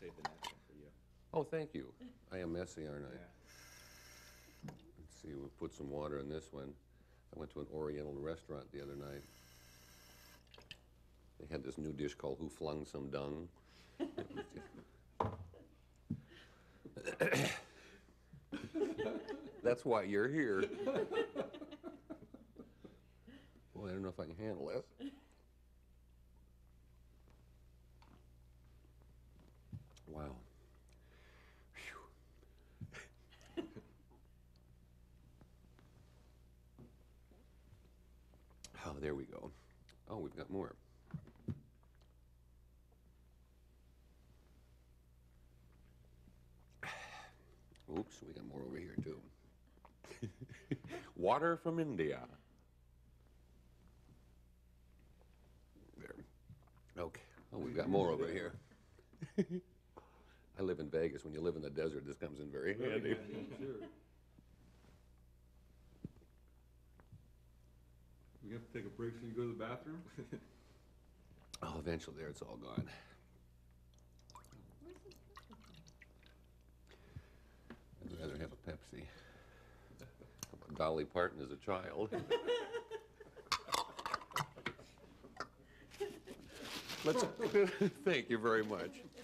saved the next one for you. Oh, thank you. I am messy, aren't I? Yeah. Let's see, we'll put some water in this one. I went to an Oriental restaurant the other night. They had this new dish called Who Flung Some Dung? That's why you're here. Well, I don't know if I can handle this. Wow. Oh, there we go. Oh, we've got more. Oops, we got more over here, too. Water from India. There. Okay. Oh, we've got more over here. I live in Vegas. When you live in the desert, this comes in very handy. Sure. We have to take a break so you go to the bathroom? Oh, eventually there, it's all gone. I'd rather have a Pepsi. Dolly Parton as a child. Thank you very much.